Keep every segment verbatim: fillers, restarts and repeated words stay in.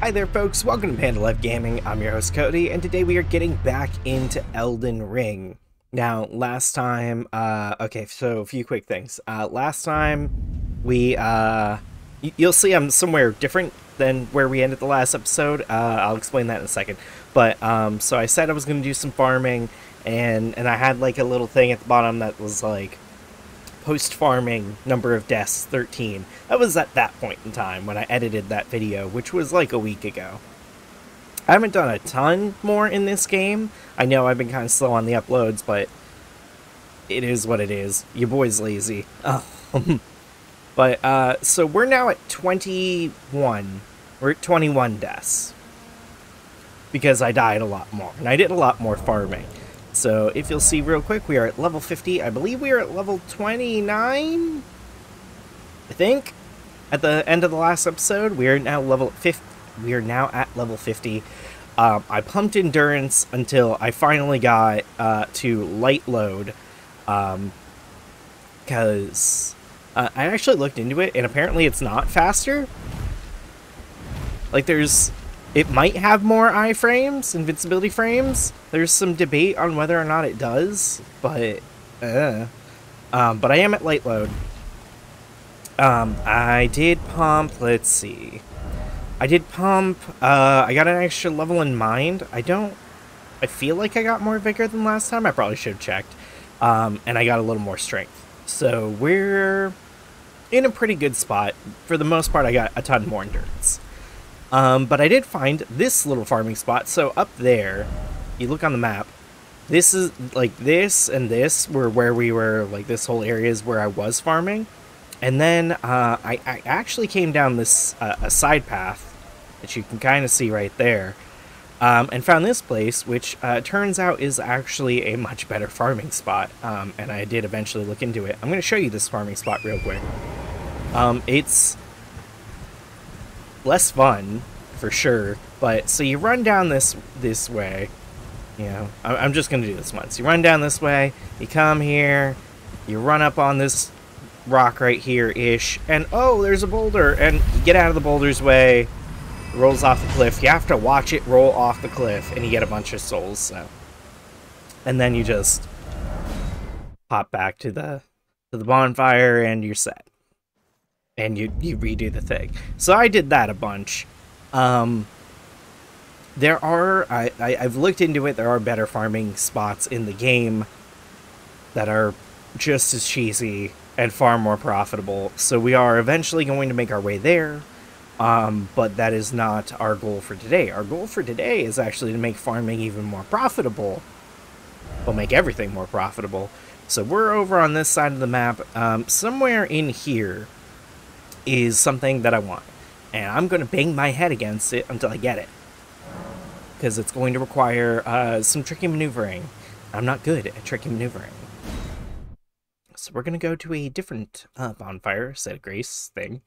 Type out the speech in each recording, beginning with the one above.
Hi there folks, welcome to PandaLife Gaming, I'm your host Cody, and today we are getting back into Elden Ring. Now, last time, uh, okay, so a few quick things. Uh, last time, we, uh, you'll see I'm somewhere different than where we ended the last episode, uh, I'll explain that in a second. But, um, so I said I was gonna do some farming, and, and I had like a little thing at the bottom that was like, post-farming number of deaths thirteen. That was at that point in time when I edited that video, which was like a week ago. I haven't done a ton more in this game. I know I've been kind of slow on the uploads, but it is what it is. Your boy's lazy. Um, but uh, so we're now at twenty-one. We're at twenty-one deaths because I died a lot more, and I did a lot more farming. So if you'll see real quick, we are at level fifty. I believe we are at level twenty-nine, I think, at the end of the last episode. We are now level fifty. We are now at level fifty. Um, I pumped endurance until I finally got uh, to light load, because um, uh, I actually looked into it, and apparently it's not faster. Like there's. It might have more iframes, invincibility frames. There's some debate on whether or not it does, but uh, um, but I am at light load. Um, I did pump. Let's see. I did pump. Uh, I got an extra level in mind. I don't. I feel like I got more vigor than last time. I probably should have checked. Um, and I got a little more strength. So we're in a pretty good spot for the most part. I got a ton more endurance. Um, but I did find this little farming spot. So up there, you look on the map, this is like this and this were where we were, like this whole area is where I was farming. And then uh, I, I actually came down this uh, a side path that you can kind of see right there, um, and found this place, which uh, turns out is actually a much better farming spot. Um, and I did eventually look into it. I'm going to show you this farming spot real quick. Um, it's... less fun for sure, but so you run down this this way, you know, I'm just gonna do this once. You run down this way, you come here, you run up on this rock right here ish and oh, there's a boulder, and you get out of the boulder's way, it rolls off the cliff. You have to watch it roll off the cliff, and you get a bunch of souls. So, and then you just pop back to the to the bonfire and you're set. And you, you redo the thing. So I did that a bunch. Um, there are, I, I, I've looked into it, there are better farming spots in the game that are just as cheesy and far more profitable. So we are eventually going to make our way there, um, but that is not our goal for today. Our goal for today is actually to make farming even more profitable. We'll make everything more profitable. So we're over on this side of the map, um, somewhere in here. Is something that I want, and I'm going to bang my head against it until I get it, because it's going to require uh, some tricky maneuvering. I'm not good at tricky maneuvering. So we're going to go to a different uh, bonfire, set of grace thing.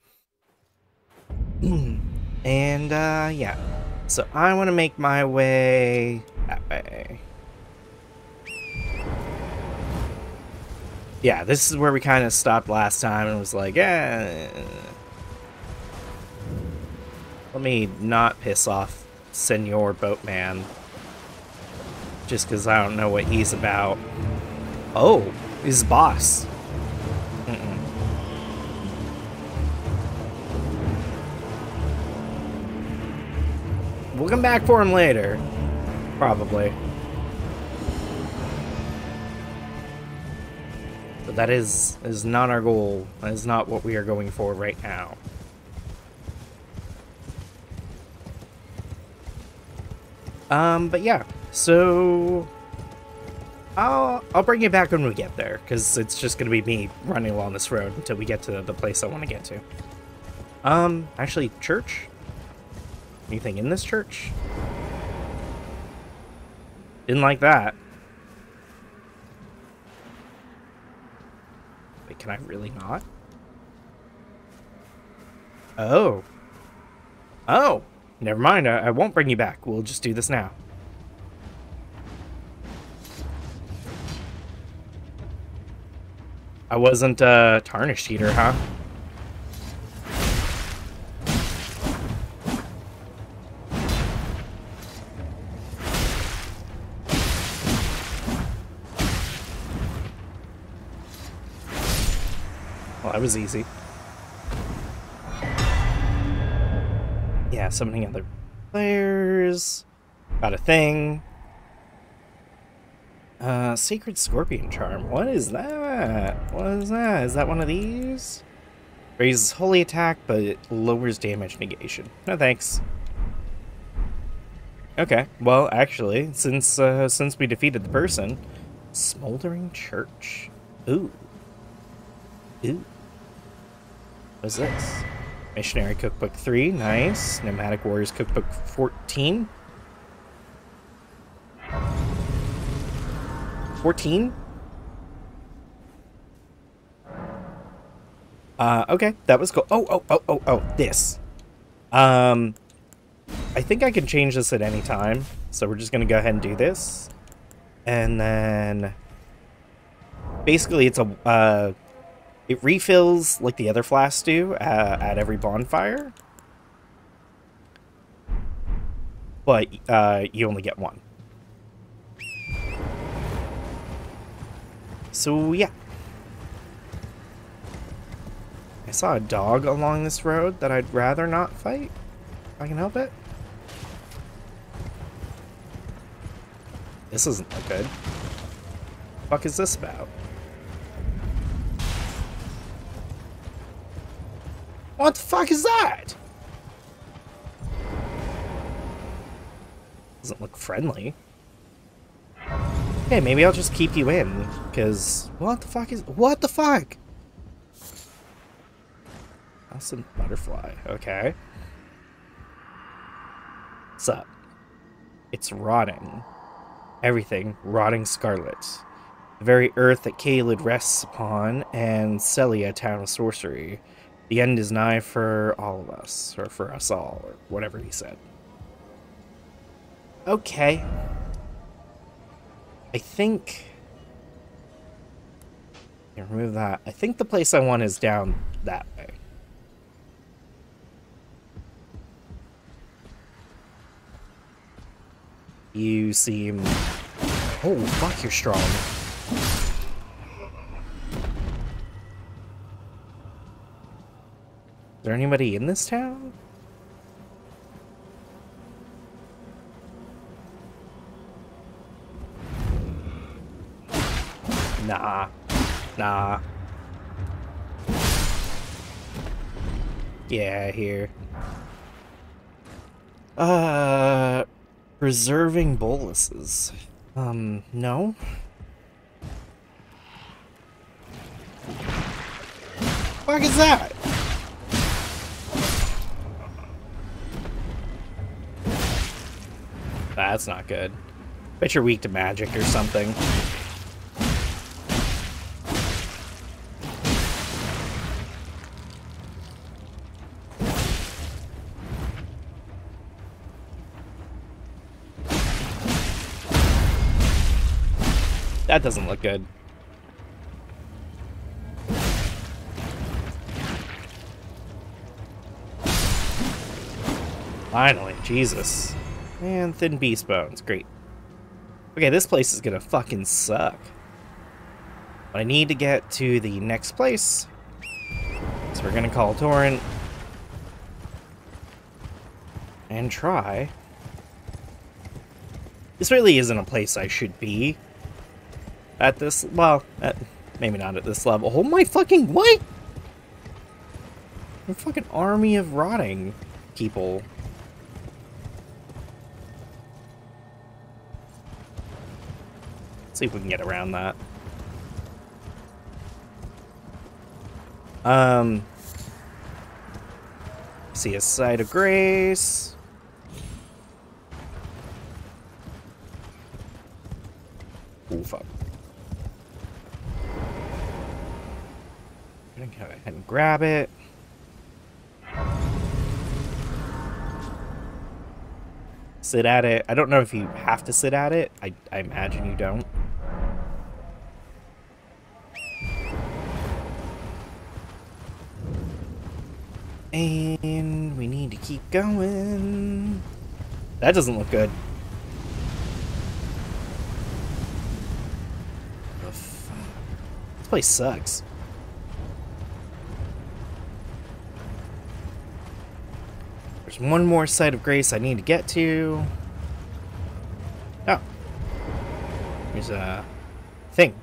And uh, yeah, so I want to make my way that way. Yeah, this is where we kind of stopped last time and was like, eh. Let me not piss off Senor Boatman. Just because I don't know what he's about. Oh, he's the boss. Mm-mm. We'll come back for him later. Probably. That is is not our goal. That is not what we are going for right now. Um, but yeah, so I'll I'll bring you back when we get there, because it's just gonna be me running along this road until we get to the place I want to get to. Um, actually, church. Anything in this church? Didn't like that. Can I really not? Oh. Oh! Never mind, I, I won't bring you back. We'll just do this now. I wasn't a tarnished eater, huh? Well, that was easy. Yeah, summoning other players. Got a thing. Uh, Sacred Scorpion Charm. What is that? What is that? Is that one of these? Raises holy attack, but it lowers damage negation. No thanks. Okay. Well, actually, since uh, since we defeated the person, Smoldering Church. Ooh. Ooh. What's this? Missionary Cookbook three. Nice. Nomadic Warriors Cookbook fourteen. fourteen? Uh, okay, that was cool. Oh, oh, oh, oh, oh, this. Um, I think I can change this at any time, so we're just gonna go ahead and do this. And then... basically, it's a, uh, it refills like the other flasks do uh, at every bonfire. But, uh, you only get one. So, yeah. I saw a dog along this road that I'd rather not fight, if I can help it. This isn't that good. What the fuck is this about? What the fuck is that? Doesn't look friendly. Okay, maybe I'll just keep you in, because what the fuck is- what the fuck? Awesome butterfly, okay. What's up? It's rotting. Everything, rotting scarlet. The very earth that Caelid rests upon, and Celia, town of sorcery. The end is nigh for all of us, or for us all, or whatever he said. Okay. I think... yeah, remove that. I think the place I want is down that way. You seem... oh, fuck, you're strong. Is there anybody in this town? Nah, nah. Yeah, here. Uh, preserving boluses. Um, no. What the fuck is that? That's not good. Bet you're weak to magic or something. That doesn't look good. Finally, Jesus. And thin beast bones, great. Okay, this place is gonna fucking suck. But I need to get to the next place. So we're gonna call Torrent. And try. This really isn't a place I should be. At this, well, at, maybe not at this level. Oh my fucking, what? A fucking army of rotting people. Let's see if we can get around that. Um, see a sight of grace. Oh fuck. Go ahead and grab it. Sit at it. I don't know if you have to sit at it. I, I imagine you don't. And we need to keep going. That doesn't look good. This place sucks. There's one more site of grace I need to get to. Oh. There's a thing.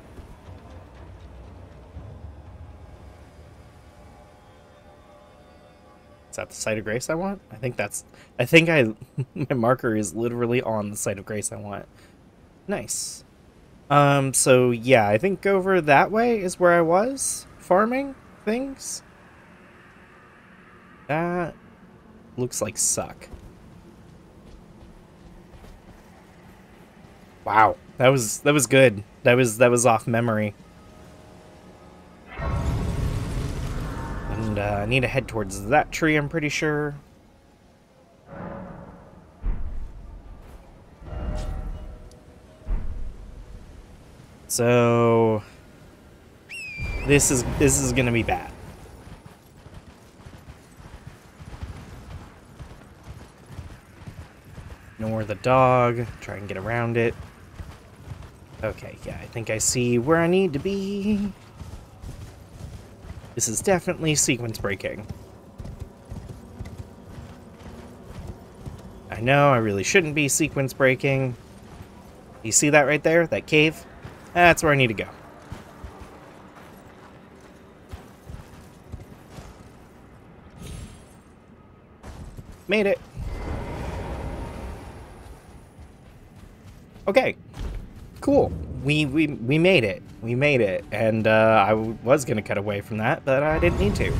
Is that the site of grace I want? I think that's... I think I... my marker is literally on the site of grace I want. Nice. Um, so yeah, I think over that way is where I was farming things. That looks like suck. Wow, that was that was good. That was that was off memory. And uh, I need to head towards that tree, I'm pretty sure. So this is this is gonna be bad. Ignore the dog, try and get around it. Okay, yeah, I think I see where I need to be. This is definitely sequence breaking. I know, I really shouldn't be sequence breaking. You see that right there, that cave? That's where I need to go. Made it. Okay, cool. We, we, we made it. We made it. And uh, I was going to cut away from that, but I didn't need to.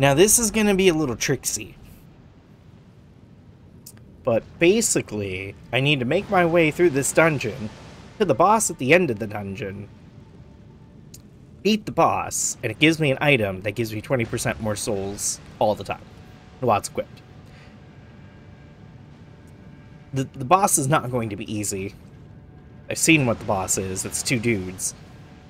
Now, this is going to be a little tricksy. But basically, I need to make my way through this dungeon to the boss at the end of the dungeon. Beat the boss, and it gives me an item that gives me twenty percent more souls all the time. Lots equipped. The, the boss is not going to be easy. I've seen what the boss is. It's two dudes.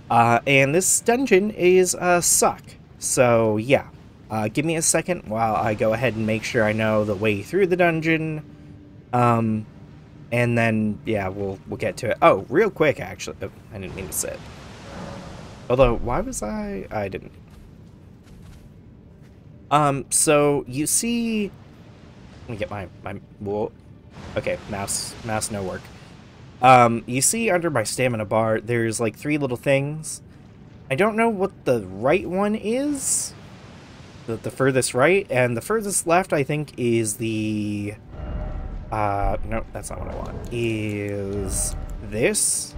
Uh, and this dungeon is uh, suck. So, yeah. Uh, give me a second while I go ahead and make sure I know the way through the dungeon. Um, and then, yeah, we'll, we'll get to it. Oh, real quick, actually. Oh, I didn't mean to sit. Although, why was I... I didn't. Um, so, you see... Let me get my... my well, okay, mouse, mouse, no work. Um, you see under my stamina bar, there's like three little things. I don't know what the right one is. The, the furthest right, and the furthest left, I think, is the... Uh, no, that's not what I want. Is this.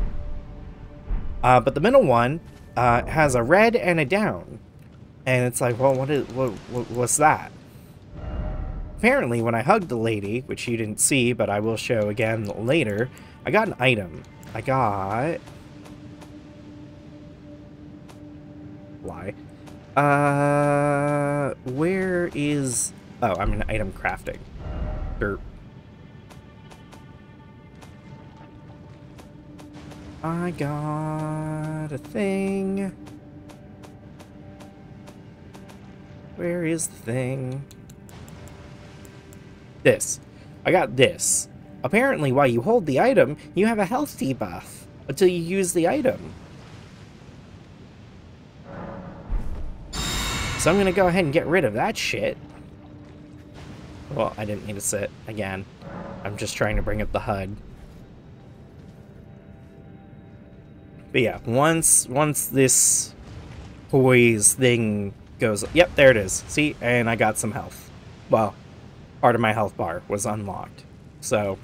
Uh, but the middle one uh, has a red and a down. And it's like, well, what is, what, what, what's that? Apparently, when I hugged the lady, which you didn't see, but I will show again later, I got an item. I got... Why? Uh... Where is... Oh, I'm in item crafting. Derp. I got a thing. Where is the thing? This. I got this. Apparently, while you hold the item, you have a health debuff until you use the item. So I'm going to go ahead and get rid of that shit. Well, I didn't need to sit again. I'm just trying to bring up the H U D. But yeah, once once this poise thing goes... Yep, there it is. See? And I got some health. Well, part of my health bar was unlocked. So,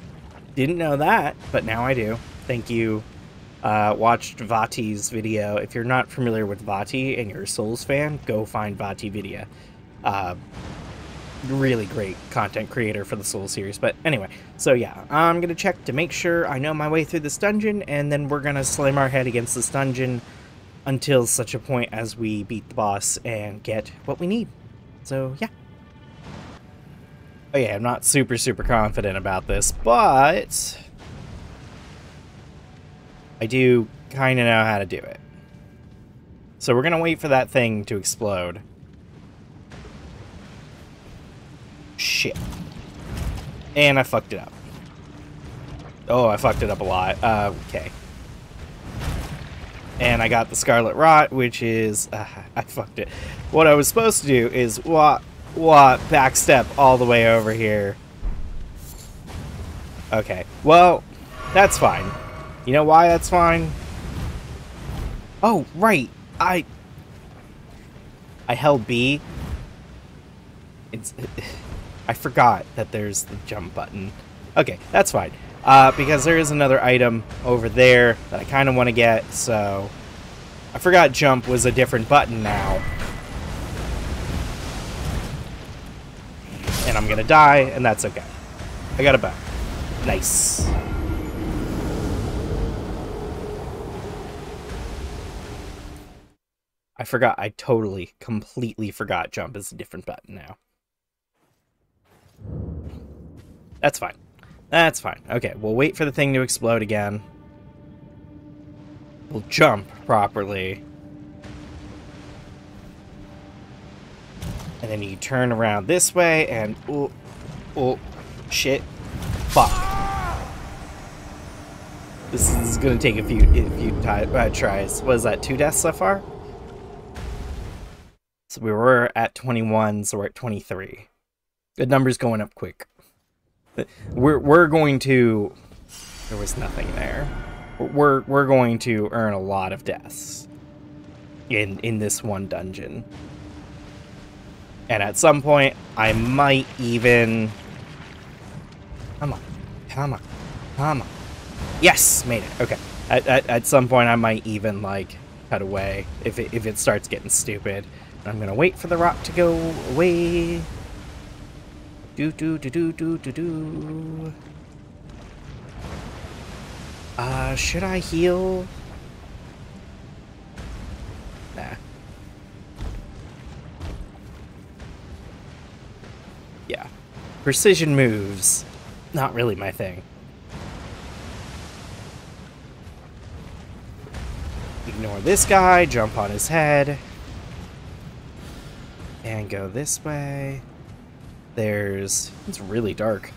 didn't know that, but now I do. Thank you. Uh, watched Vati's video. If you're not familiar with Vati and you're a Souls fan, go find Vati video. Uh, really great content creator for the Souls series. But anyway, so yeah, I'm going to check to make sure I know my way through this dungeon, and then we're going to slam our head against this dungeon until such a point as we beat the boss and get what we need. So, yeah. Oh yeah, I'm not super, super confident about this, but I do kind of know how to do it. So we're going to wait for that thing to explode. Shit. And I fucked it up. Oh, I fucked it up a lot. Uh, okay. And I got the Scarlet Rot, which is... Uh, I fucked it. What I was supposed to do is... Well, What? Backstep all the way over here. Okay. Well, that's fine. You know why that's fine? Oh, right. I... I held B. It's... I forgot that there's the jump button. Okay, that's fine. Uh, because there is another item over there that I kind of want to get, so... I forgot jump was a different button now. And I'm gonna die, and that's okay. I got a bow. Nice. I forgot. I totally, completely forgot jump is a different button now. That's fine. That's fine. Okay, we'll wait for the thing to explode again. We'll jump properly. And then you turn around this way and... Oh, oh, shit. Fuck. This is going to take a few, a few uh, tries. What is that, two deaths so far? So we were at twenty-one, so we're at twenty-three. The number's going up quick. We're, we're going to... There was nothing there. We're, we're going to earn a lot of deaths in, in this one dungeon. And at some point, I might even... Come on. Come on. Come on. Yes! Made it. Okay. At, at, at some point, I might even, like, cut away if it, if it starts getting stupid. I'm gonna wait for the rock to go away. Do do do do do do do. Uh, should I heal? Nah. Yeah. Precision moves. Not really my thing. Ignore this guy, jump on his head. And go this way. There's... It's really dark. It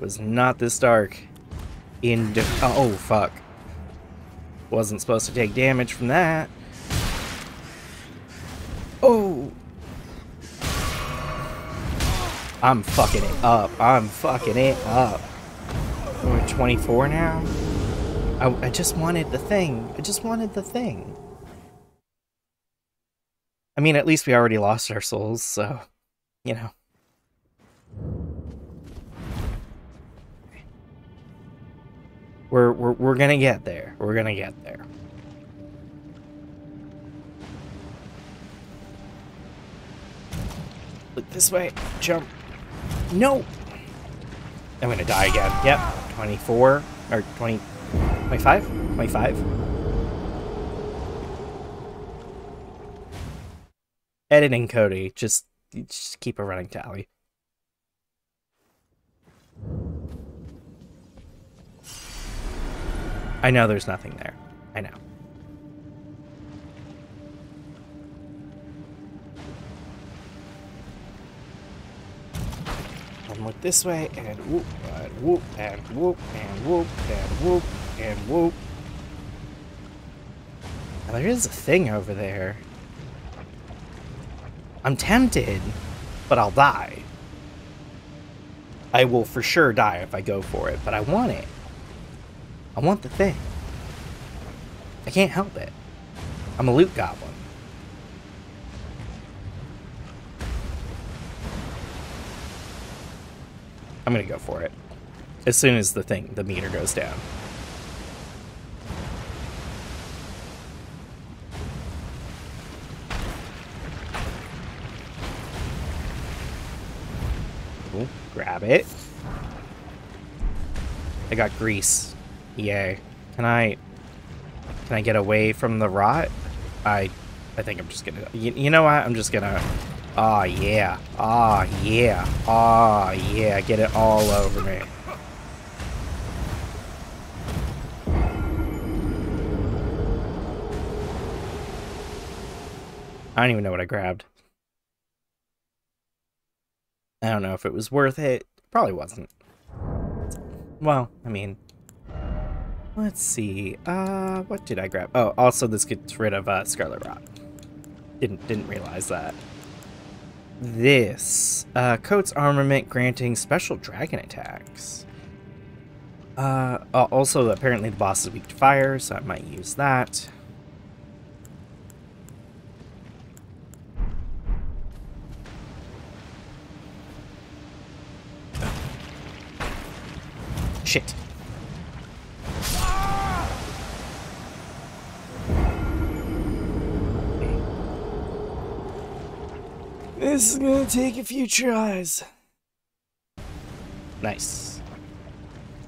was not this dark. In... Oh, fuck. Wasn't supposed to take damage from that. Oh! I'm fucking it up. I'm fucking it up. We're at twenty-four now? I, I just wanted the thing. I just wanted the thing. I mean, at least we already lost our souls, so, you know. We're, we're, we're gonna get there. We're gonna get there. Look this way. Jump. No! I'm gonna die again. Yep. twenty-four. Or twenty... twenty-five? twenty-five? Editing Cody, just, just keep a running tally. I know there's nothing there. I know. One look this way, and whoop, and whoop, and whoop, and whoop, and whoop, and whoop. Now, there is a thing over there. I'm tempted, but I'll die. I will for sure die if I go for it, but I want it. I want the thing. I can't help it. I'm a loot goblin. I'm gonna go for it. As soon as the thing, the meter goes down. Grab it. I got grease. Yay. Can I... Can I get away from the rot? I... I think I'm just gonna... You, you know what? I'm just gonna... Aw, yeah. Aw, yeah. Aw, yeah. Get it all over me. I don't even know what I grabbed. I don't know if it was worth it. Probably wasn't. Well, I mean... Let's see. Uh, what did I grab? Oh, also this gets rid of uh, Scarlet Rot. Didn't, didn't realize that. this? Uh, Coat's armament granting special dragon attacks. Uh, also, apparently the boss is weak to fire, so I might use that. Shit. This is gonna take a few tries. Nice.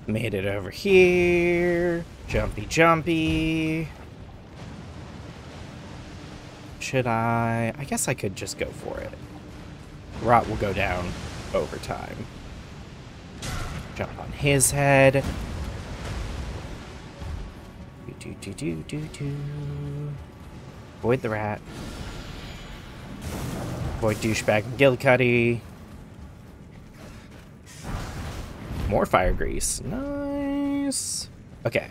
Made it over here. Jumpy, jumpy. Should I? I guess I could just go for it. Rot will go down over time. Jump on his head. Do, do, do, do, do, do. Avoid the rat. Avoid douchebag and Gilcuddy. More fire grease. Nice. Okay.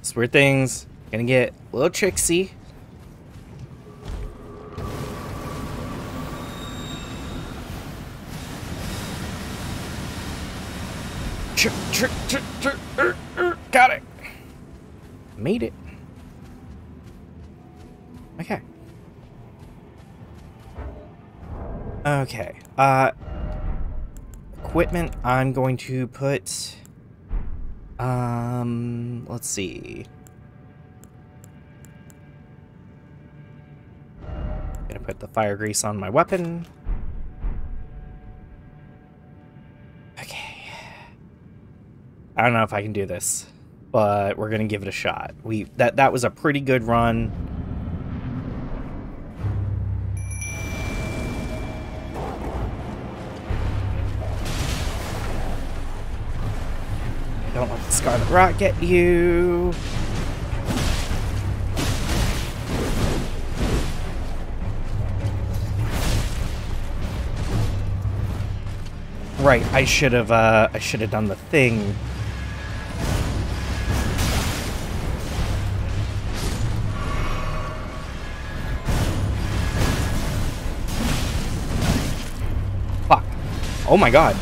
This weird thing's gonna get a little tricksy. Got it. Made it. Okay. Okay. Uh, equipment. I'm going to put. Um. Let's see. I'm gonna put the fire grease on my weapon. I don't know if I can do this, but we're gonna give it a shot. We that that was a pretty good run. Don't let the Scarlet Rot get you. Right, I should have uh, I should have done the thing. Oh my god.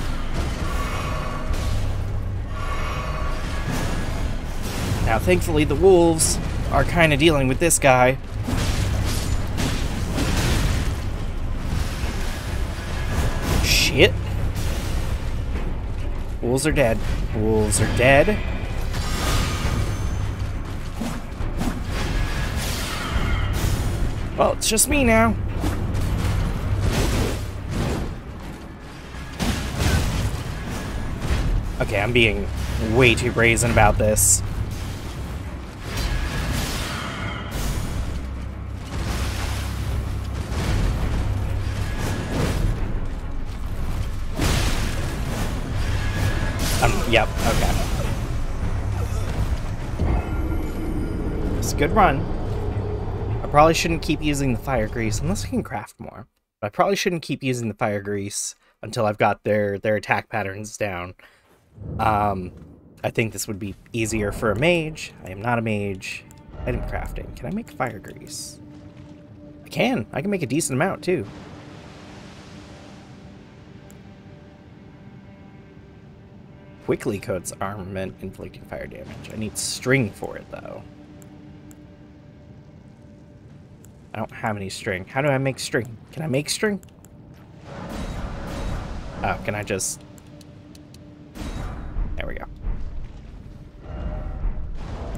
Now thankfully the wolves are kind of dealing with this guy. Shit. Wolves are dead. Wolves are dead. Well, it's just me now. Okay, I'm being way too brazen about this. Um, yep, okay. It's a good run. I probably shouldn't keep using the fire grease, unless I can craft more. But I probably shouldn't keep using the fire grease until I've got their, their attack patterns down. Um, I think this would be easier for a mage. I am not a mage. Item crafting. Can I make fire grease? I can. I can make a decent amount, too. Quickly coats armament, inflicting fire damage. I need string for it, though. I don't have any string. How do I make string? Can I make string? Oh, can I just... There we go.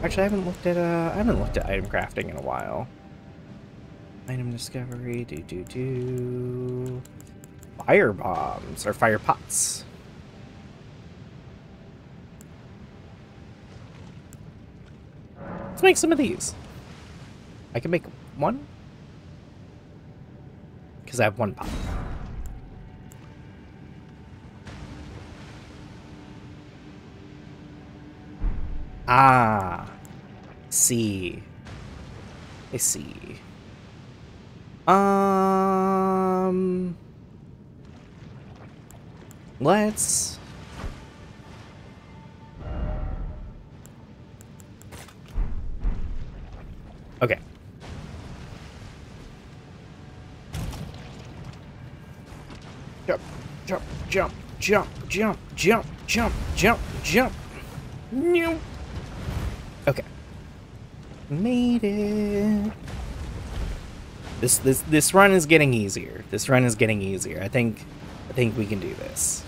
Actually, I haven't looked at uh, I haven't looked at item crafting in a while. Item discovery, do do do. Fire bombs or fire pots. Let's make some of these. I can make one because I have one pot. Ah, see, I see. Um, let's. Okay. Jump, jump, jump, jump, jump, jump, jump, jump. No. Okay. Made it. This this this run is getting easier. This run is getting easier. I think I think we can do this.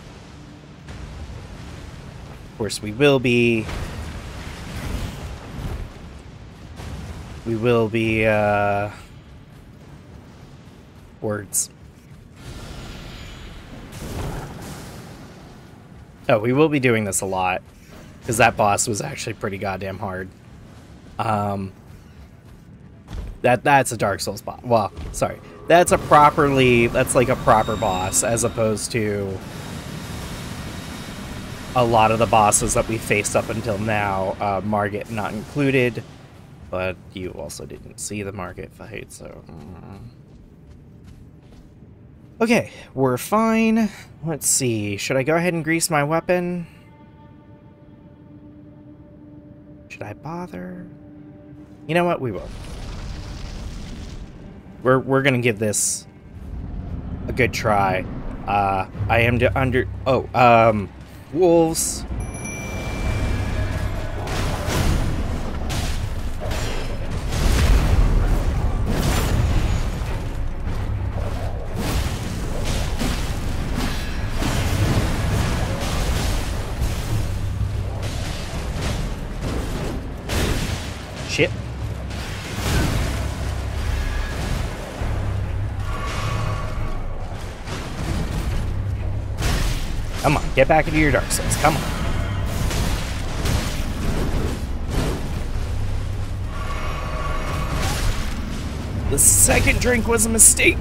Of course we will be We will be uh words. Oh, we will be doing this a lot, because that boss was actually pretty goddamn hard. Um That that's a Dark Souls boss. Well, sorry. That's a properly that's like a proper boss, as opposed to a lot of the bosses that we faced up until now, uh, Margit not included. But you also didn't see the Margit fight, so okay, we're fine. Let's see. Should I go ahead and grease my weapon? Should I bother? You know what? We will. We're we're gonna give this a good try. Uh, I am to under oh um wolves. Shit. Come on, get back into your Dark Souls. Come on. The second drink was a mistake.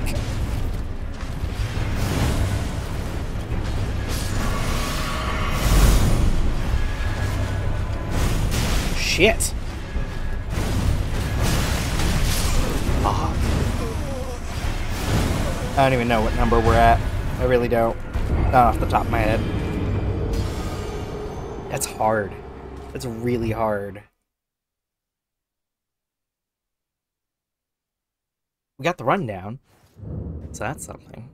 Shit. Oh. I don't even know what number we're at. I really don't. Not off the top of my head. That's hard. That's really hard. We got the rundown, so that's something.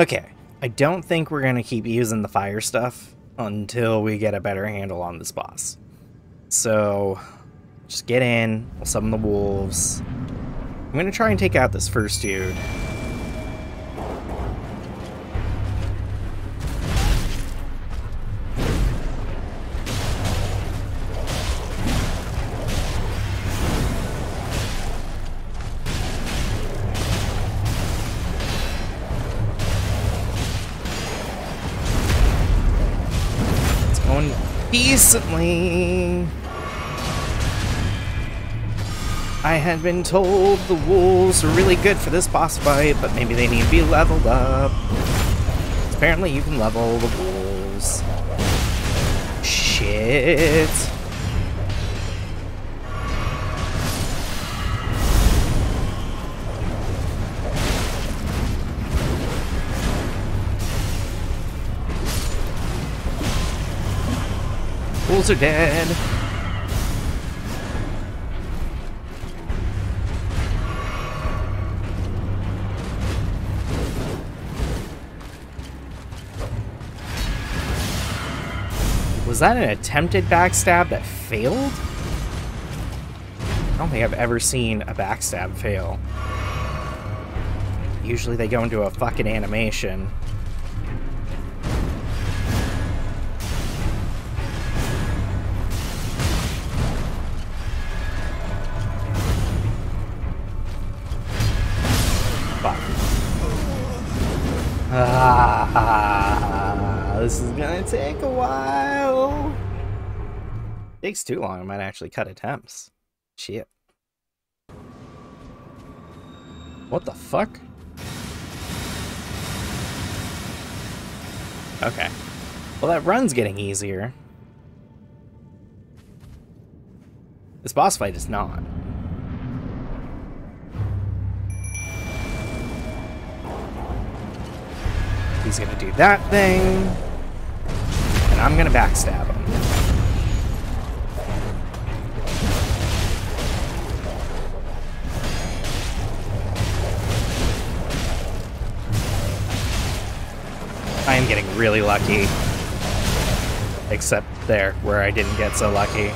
Okay, I don't think we're gonna keep using the fire stuff until we get a better handle on this boss. So, just get in, we'll summon the wolves. I'm gonna try and take out this first dude. Recently, I had been told the wolves are really good for this boss fight, but maybe they need to be leveled up. Apparently you can level the wolves. Shit. Wolves are dead. Was that an attempted backstab that failed? I don't think I've ever seen a backstab fail. Usually they go into a fucking animation. Ah, this is gonna take a while. It takes too long, I might actually cut attempts. Shit. What the fuck? Okay. Well, that run's getting easier. This boss fight is not. He's gonna do that thing, and I'm gonna backstab him. I am getting really lucky. Except there, where I didn't get so lucky.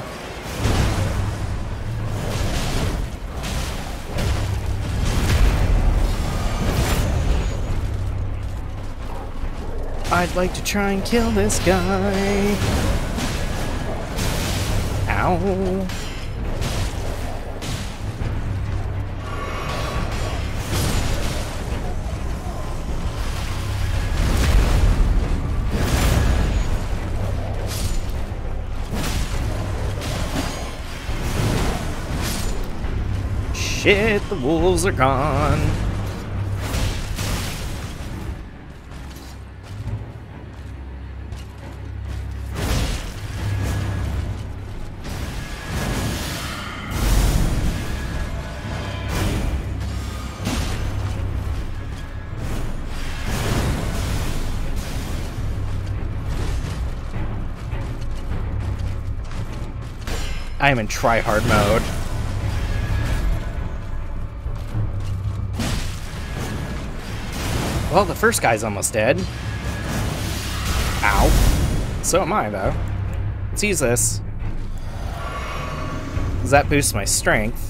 I'd like to try and kill this guy. Ow. Shit, the wolves are gone. I am in try-hard mode. Well, the first guy's almost dead. Ow. So am I, though. Let's use this. Because that boosts my strength.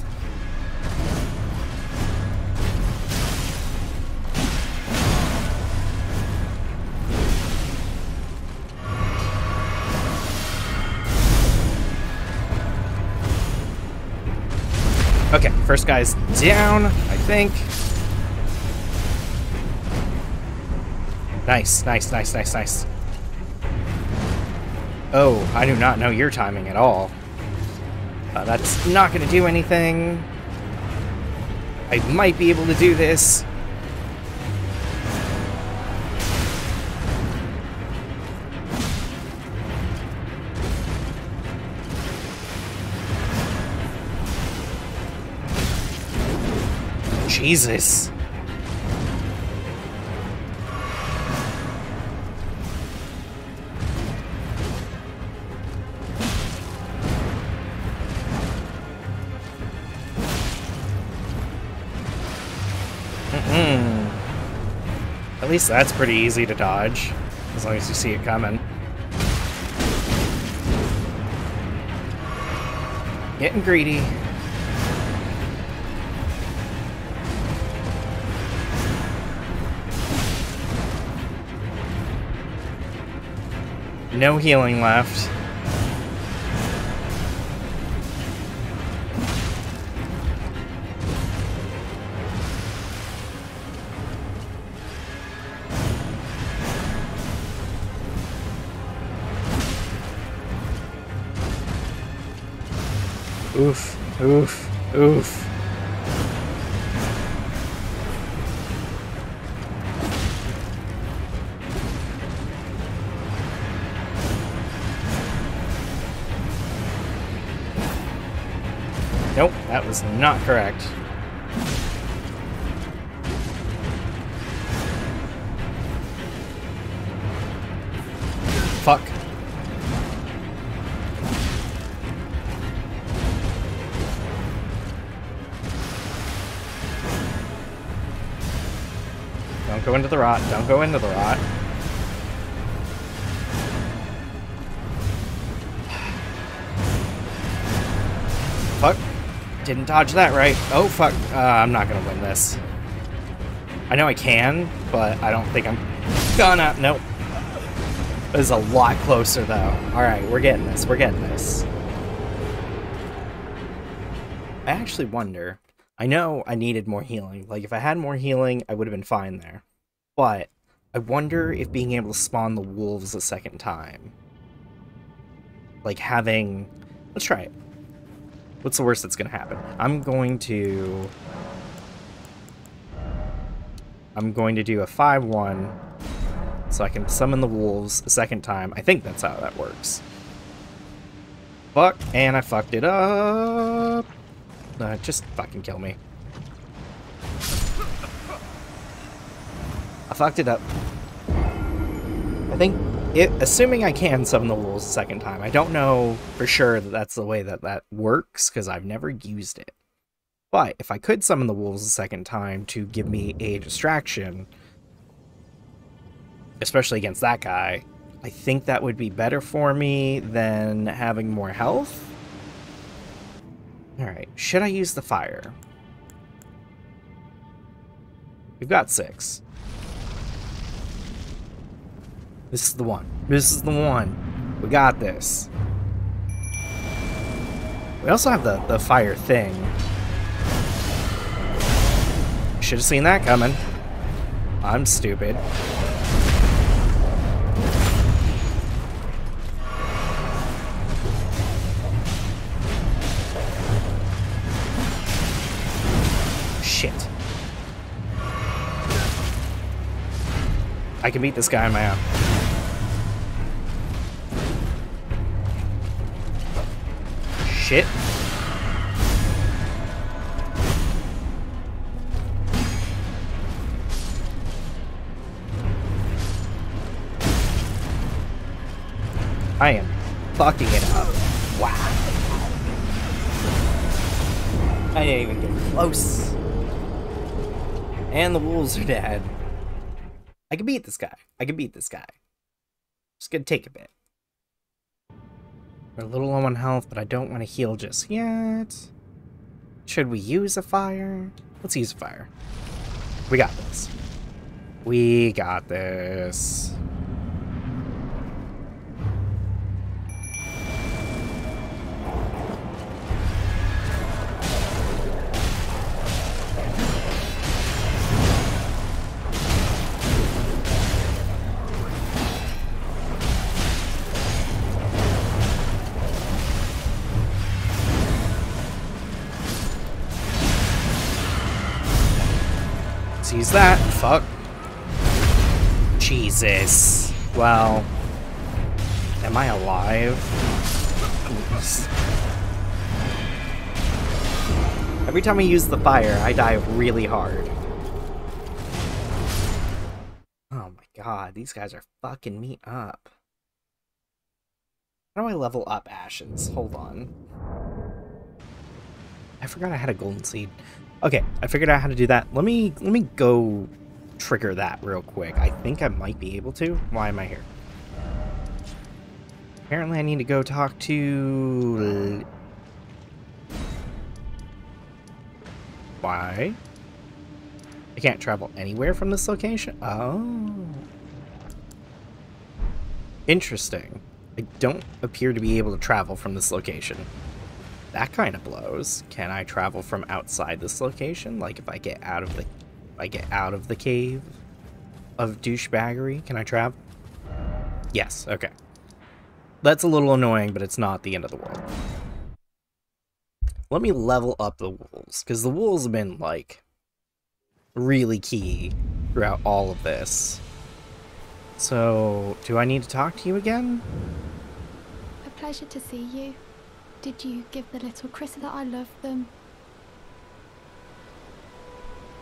Okay, first guy's down, I think. Nice, nice, nice, nice, nice. Oh, I do not know your timing at all. Uh, that's not going to do anything. I might be able to do this. Jesus. At least that's pretty easy to dodge, as long as you see it coming. Getting greedy. No healing left. Oof, oof, oof. Nope, that was not correct. Fuck. Don't go into the rot. Don't go into the rot. Fuck. Didn't dodge that right. Oh, fuck. Uh, I'm not gonna win this. I know I can, but I don't think I'm gonna. Nope. It was a lot closer, though. Alright, we're getting this. We're getting this. I actually wonder. I know I needed more healing. Like, if I had more healing, I would have been fine there. But I wonder if being able to spawn the wolves a second time, like having, let's try it. What's the worst that's going to happen? I'm going to, I'm going to do a five one so I can summon the wolves a second time. I think that's how that works. Fuck, and I fucked it up. Uh, just fucking kill me. I fucked it up. I think, it, assuming I can summon the wolves a second time, I don't know for sure that that's the way that that works, because I've never used it. But if I could summon the wolves a second time to give me a distraction, especially against that guy, I think that would be better for me than having more health. All right, should I use the fire? We've got six. This is the one. This is the one. We got this. We also have the, the fire thing. Should have seen that coming. I'm stupid. Shit. I can beat this guy on my own. It. I am fucking it up. Wow. I didn't even get close. And the wolves are dead. I can beat this guy. I can beat this guy. It's gonna take a bit. We're a little low on health, but I don't want to heal just yet. Should we use a fire? Let's use a fire. We got this. We got this. Use that. Fuck. Jesus. Well, am I alive? Oops. Every time I use the fire, I die really hard. Oh my god, these guys are fucking me up. How do I level up Ashes? Hold on. I forgot I had a golden seed. Okay, I figured out how to do that. Let me let me go trigger that real quick. I think I might be able to. Why am I here? Apparently I need to go talk to... Why? I can't travel anywhere from this location? Oh. Interesting. I don't appear to be able to travel from this location. That kind of blows. Can I travel from outside this location? Like if I get out of the, if I get out of the cave of douchebaggery, can I travel? Yes. Okay. That's a little annoying, but it's not the end of the world. Let me level up the wolves, because the wolves have been like really key throughout all of this. So, do I need to talk to you again? A pleasure to see you. Did you give the little Chrysalids that I love them?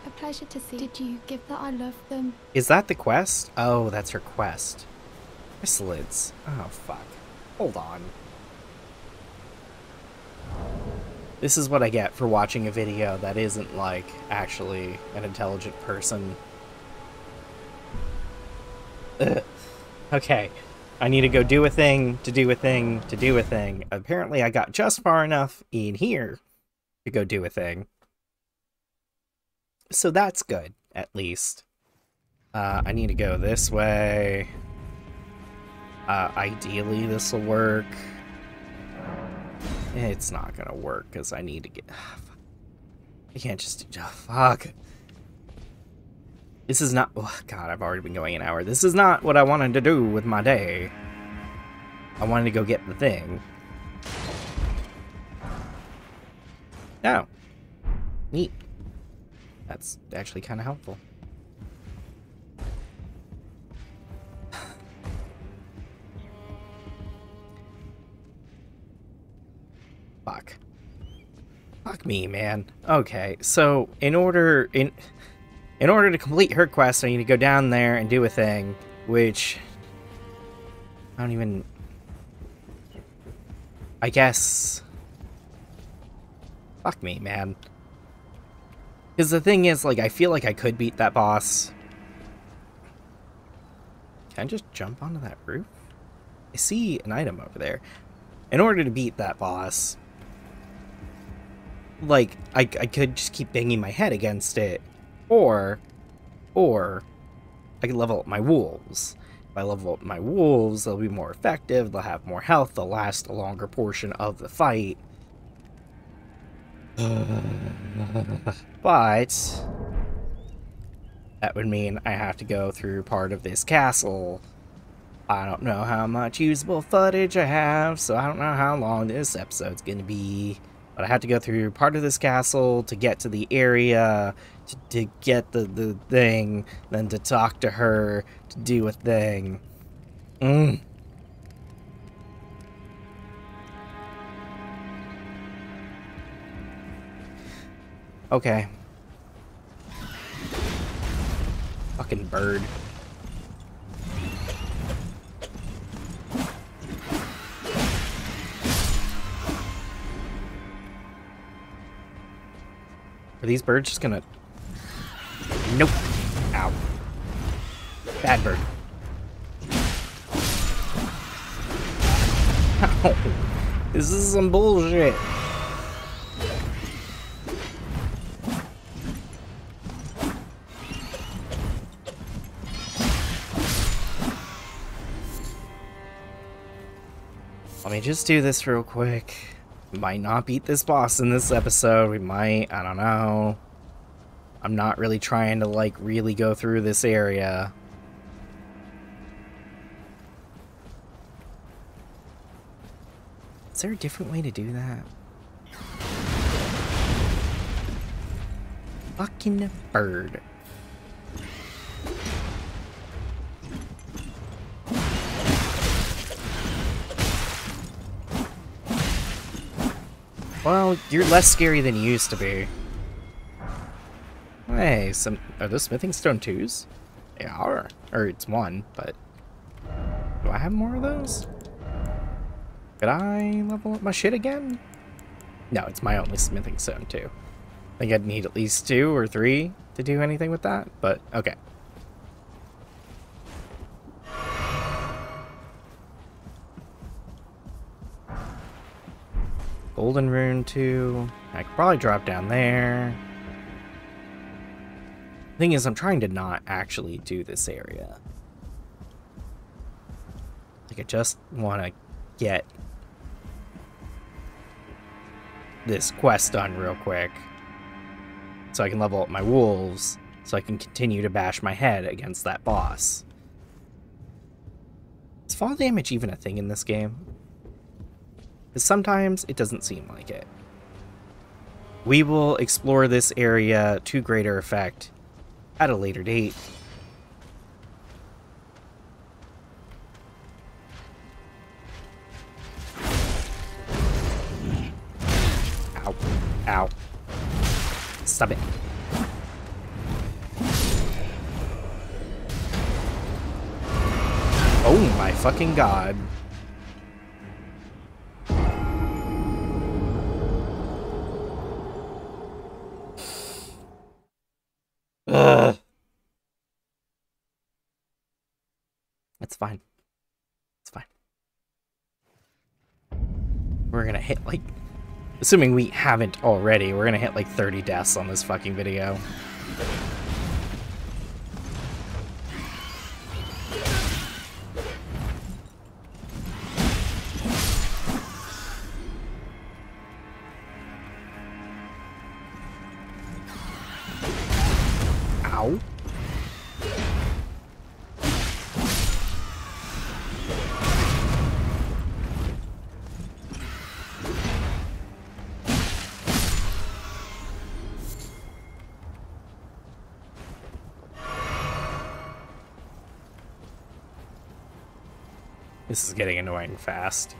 A pleasure to see. Did you give that I love them? Is that the quest? Oh, that's her quest. Chrysalids. Oh, fuck. Hold on. This is what I get for watching a video that isn't, like, actually an intelligent person. Ugh. Okay. I need to go do a thing, to do a thing, to do a thing. Apparently I got just far enough in here to go do a thing. So that's good, at least. Uh, I need to go this way. Uh, ideally this will work. It's not gonna work, because I need to get... I can't just... Oh, fuck. This is not... Oh, God, I've already been going an hour. This is not what I wanted to do with my day. I wanted to go get the thing. Oh. Neat. That's actually kind of helpful. Fuck. Fuck me, man. Okay, so in order... in. In order to complete her quest, I need to go down there and do a thing, which I don't even, I guess, fuck me, man. Because the thing is, like, I feel like I could beat that boss, Can I just jump onto that roof? I see an item over there. In order to beat that boss, like, I, I could just keep banging my head against it, or, or, I could level up my wolves. If I level up my wolves, they'll be more effective, they'll have more health, they'll last a longer portion of the fight. But that would mean I have to go through part of this castle. I don't know how much usable footage I have, so I don't know how long this episode's gonna be. But I have to go through part of this castle to get to the area, to, to get the, the thing, then to talk to her, to do a thing. Mm. Okay. Fucking bird. Are these birds just gonna... Nope. Ow. Bad bird. Ow. This is some bullshit. Let me just do this real quick. Might not beat this boss in this episode. We might, I don't know. I'm not really trying to like really go through this area. Is there a different way to do that? Fucking bird. Well, you're less scary than you used to be. Hey, some are those Smithing Stone twos? They are. Or it's one, but... Do I have more of those? Could I level up my shit again? No, it's my only Smithing Stone two. I think I'd need at least two or three to do anything with that, but okay. Golden Rune two. I could probably drop down there. Thing is, I'm trying to not actually do this area. Like, I just want to get this quest done real quick. So I can level up my wolves. So I can continue to bash my head against that boss. Is fall damage even a thing in this game? Because sometimes it doesn't seem like it. We will explore this area to greater effect at a later date. Ow. Ow. Stop it. Oh my fucking god. Ugh. That's fine. It's fine. We're gonna hit like, assuming we haven't already, we're gonna hit like thirty deaths on this fucking video. This is getting annoying fast.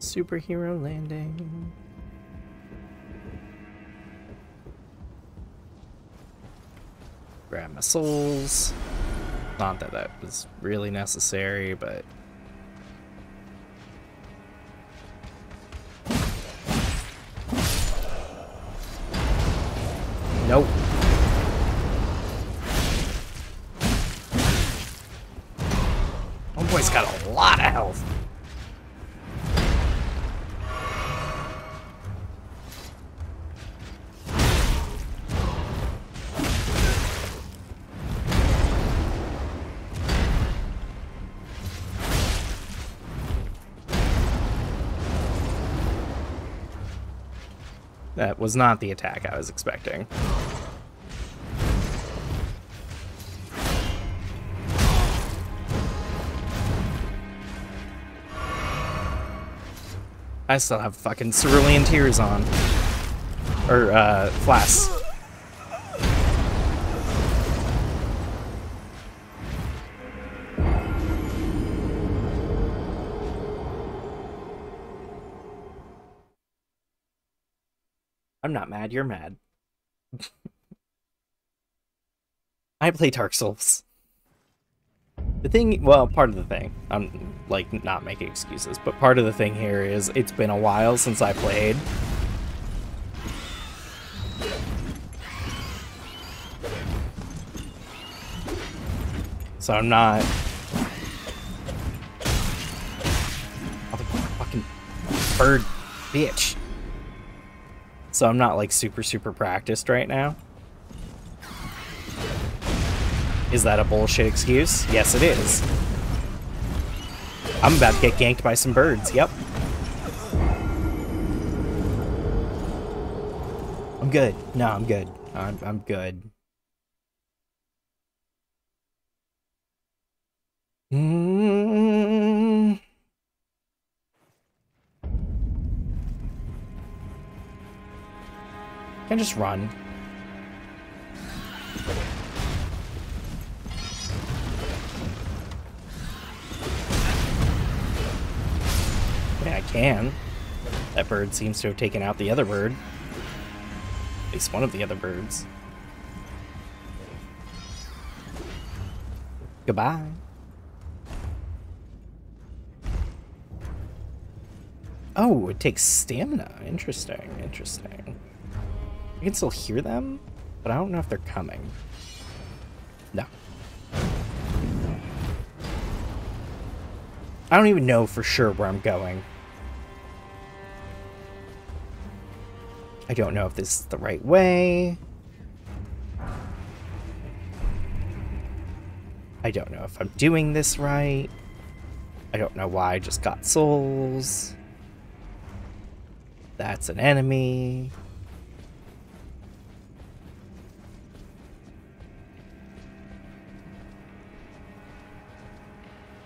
Superhero landing. Grab my souls. Not that that was really necessary, but... Nope. Homeboy's got a lot of health. That was not the attack I was expecting. I still have fucking cerulean tears on. Or, uh, flasks. I'm not mad, you're mad. I play Dark Souls. The thing, well, part of the thing, I'm, like, not making excuses, but part of the thing here is it's been a while since I played. So I'm not... Oh, fucking bird bitch. So I'm not, like, super, super practiced right now. Is that a bullshit excuse? Yes, it is. I'm about to get ganked by some birds, yep. I'm good. No, I'm good. I'm, I'm good. Mm-hmm. Can I just run? Yeah, I can. That bird seems to have taken out the other bird. At least one of the other birds. Goodbye. Oh, it takes stamina. Interesting, interesting. I can still hear them, but I don't know if they're coming. No. I don't even know for sure where I'm going. I don't know if this is the right way. I don't know if I'm doing this right. I don't know why I just got souls. That's an enemy.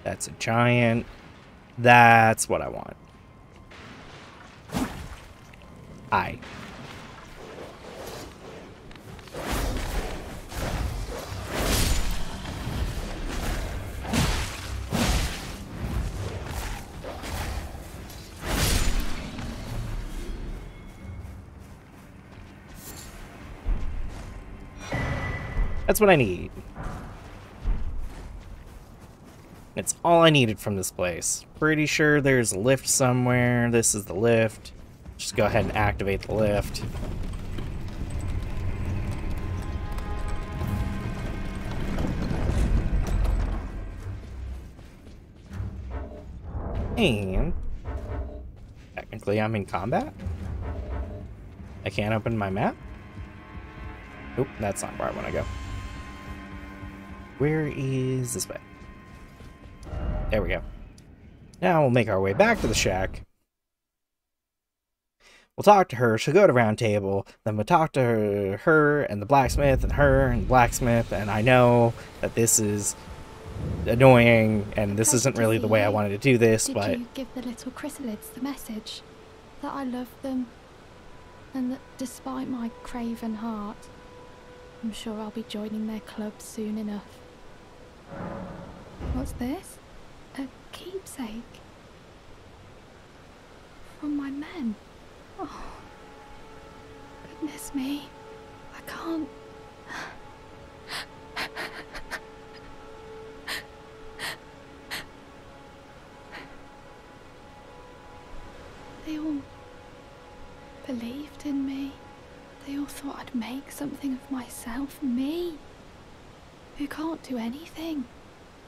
That's a giant. That's what I want. I. That's what I need. It's all I needed from this place. Pretty sure there's a lift somewhere. This is the lift. Just go ahead and activate the lift. And technically I'm in combat. I can't open my map. Nope, that's not where I want to go. Where is this way? There we go. Now we'll make our way back to the shack. We'll talk to her. She'll go to Round Table. Then we'll talk to her, her and the blacksmith and her and blacksmith. And I know that this is annoying and this isn't really the way I wanted to do this, but... Did you give the little chrysalids the message that I love them and that despite my craven heart, I'm sure I'll be joining their club soon enough. What's this? A keepsake from my men. Oh, goodness me. I can't. They all believed in me. They all thought I'd make something of myself, me, who can't do anything.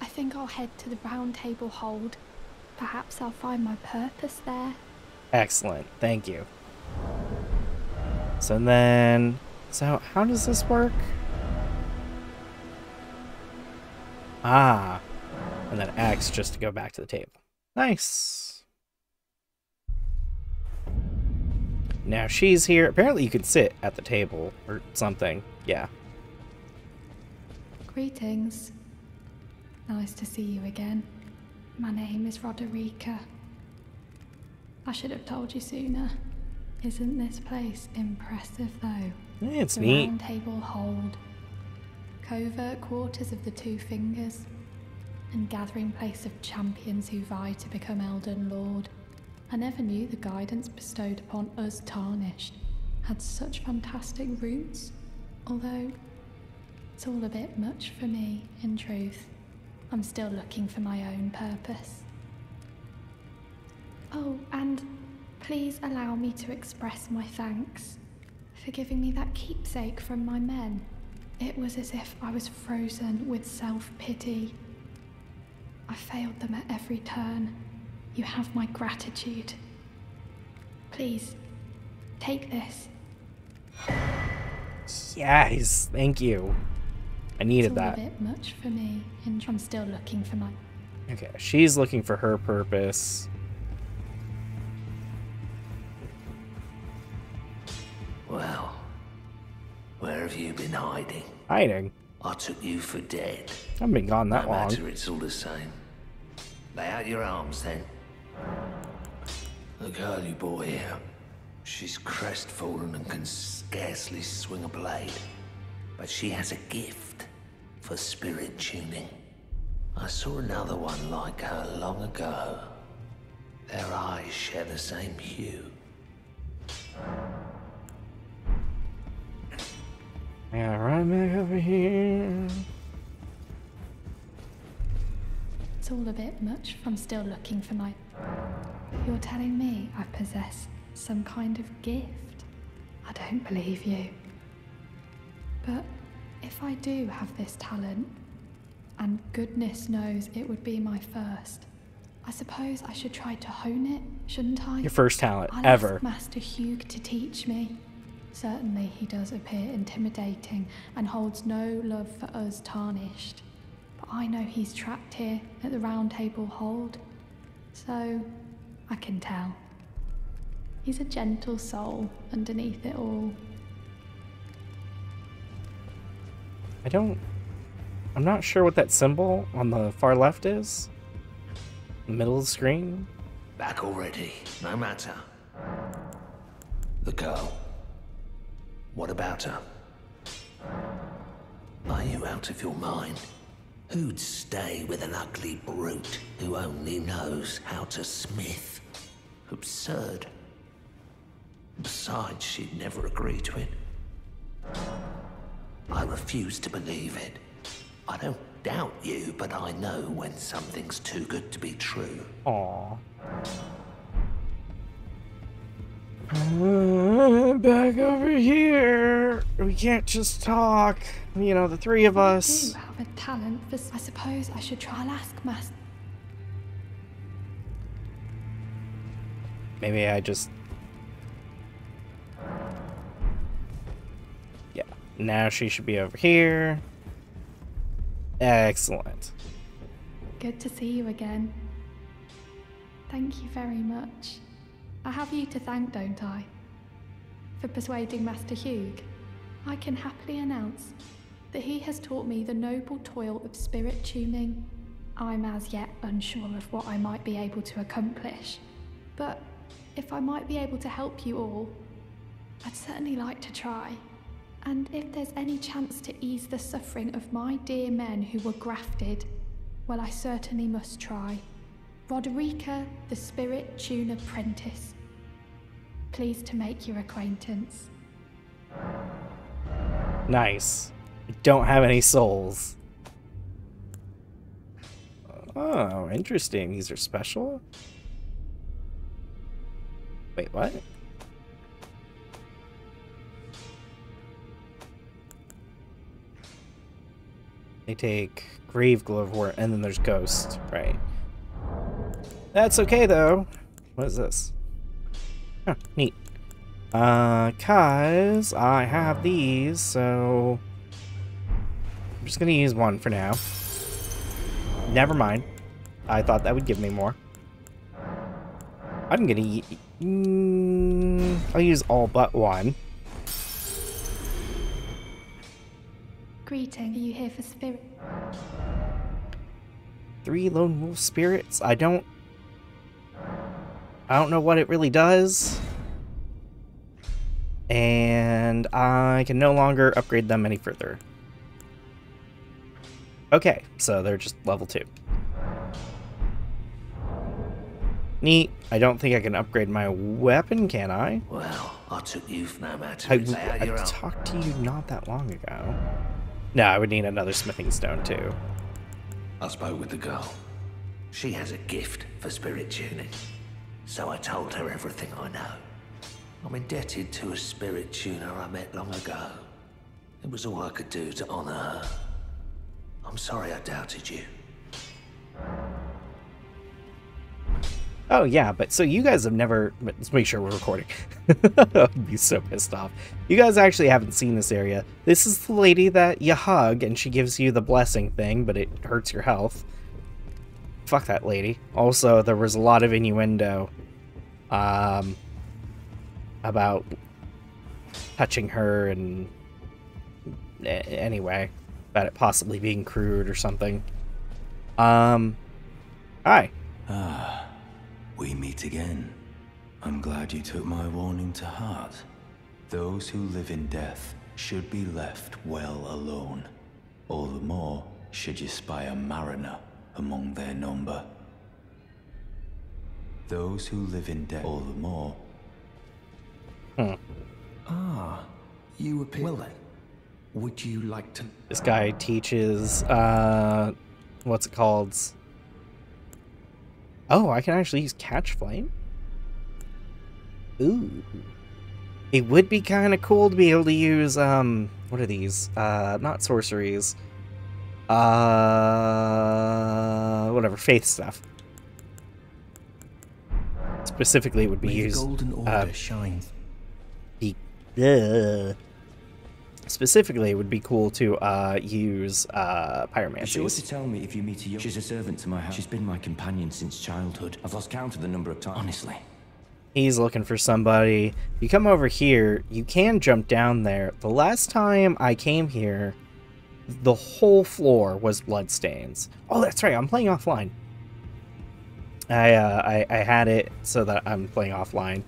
I think I'll head to the Round Table Hold. Perhaps I'll find my purpose there. Excellent, thank you. So then, so how does this work? Ah, and then X just to go back to the table. Nice. Now she's here. Apparently you can sit at the table or something. Yeah. Greetings. Nice to see you again. My name is Roderika. I should have told you sooner. Isn't this place impressive though? It's neat. Round Table Hold. Covert quarters of the Two Fingers, and gathering place of champions who vie to become Elden Lord. I never knew the guidance bestowed upon us tarnished had such fantastic roots, although it's all a bit much for me, in truth. I'm still looking for my own purpose. Oh, and please allow me to express my thanks for giving me that keepsake from my men. It was as if I was frozen with self-pity. I failed them at every turn. You have my gratitude. Please, take this. Yes, thank you. I needed that. It's a bit much for me, and I'm still looking for my... Okay, she's looking for her purpose. Well, where have you been hiding? Hiding? I took you for dead. I haven't been gone that long. No matter, it's all the same. Lay out your arms then. The girl you brought here, she's crestfallen and can scarcely swing a blade. But she has a gift for spirit tuning. I saw another one like her long ago. Their eyes share the same hue. Yeah, right back over here. It's all a bit much. I'm still looking for my... You're telling me I possess some kind of gift? I don't believe you. But if I do have this talent, and goodness knows it would be my first, I suppose I should try to hone it, shouldn't I? Your first talent, I'll ever. Ask Master Hugh to teach me. Certainly he does appear intimidating and holds no love for us tarnished. But I know he's trapped here at the Round Table Hold, so I can tell. He's a gentle soul underneath it all. I don't... I'm not sure what that symbol on the far left is. In the middle of the screen. Back already, no matter. The girl. What about her? Are you out of your mind? Who'd stay with an ugly brute who only knows how to smith? Absurd. Besides, she'd never agree to it. I refuse to believe it. I don't doubt you, but I know when something's too good to be true. Aww. Uh, back over here. We can't just talk. You know, the three of us. I do have a talent for... I suppose I should try and ask Master. Maybe I just... Yeah. Now she should be over here. Excellent. Good to see you again. Thank you very much. I have you to thank, don't I? For persuading Master Hugh, I can happily announce that he has taught me the noble toil of spirit tuning. I'm as yet unsure of what I might be able to accomplish, but if I might be able to help you all, I'd certainly like to try. And if there's any chance to ease the suffering of my dear men who were grafted, well, I certainly must try. Roderika, the Spirit Tune Apprentice. Pleased to make your acquaintance. Nice. I don't have any souls. Oh, interesting. These are special? Wait, what? I take Grave Glovewort, and then there's Ghost, right? That's okay, though. What is this? Huh, neat. Uh, cause I have these, so I'm just gonna use one for now. Never mind. I thought that would give me more. I'm gonna... Mm, I'll use all but one. Greeting. Are you here for spirit? Three lone wolf spirits? I don't... I don't know what it really does. And I can no longer upgrade them any further. Okay, so they're just level two. Neat. I don't think I can upgrade my weapon, can I? Well, I took you for no matter. I, I talked to you not that long ago. No, I would need another Smithing Stone too. I spoke with the girl. She has a gift for spirit tuning, so I told her everything I know. I'm indebted to a spirit tuner I met long ago. It was all I could do to honor her. I'm sorry I doubted you. Oh, yeah, but so you guys have never... Let's make sure we're recording. I'd be so pissed off. You guys actually haven't seen this area. This is the lady that you hug, and she gives you the blessing thing, but it hurts your health. Fuck that lady. Also, there was a lot of innuendo um, about touching her and... Anyway, about it possibly being crude or something. Um, hi. Ah... Uh. We meet again. I'm glad you took my warning to heart. Those who live in death should be left well alone. All the more should you spy a mariner among their number. Those who live in death, all the more. Hmm. Ah, you appear. Well, would you like to? This guy teaches. Uh, what's it called? Oh, I can actually use Catch Flame? Ooh. It would be kind of cool to be able to use, um, what are these? Uh, not sorceries. Uh, whatever, faith stuff. Specifically, it would be May used. The Golden Order uh, shines. Be, uh, specifically, it would be cool to uh, use uh, pyromancy. She was to tell me if you meet a young... She's a servant to my house. She's been my companion since childhood. I've lost count of the number of times. Honestly. He's looking for somebody. You come over here, you can jump down there. The last time I came here, the whole floor was bloodstains. Oh, that's right. I'm playing offline. I, uh, I, I had it so that I'm playing offline.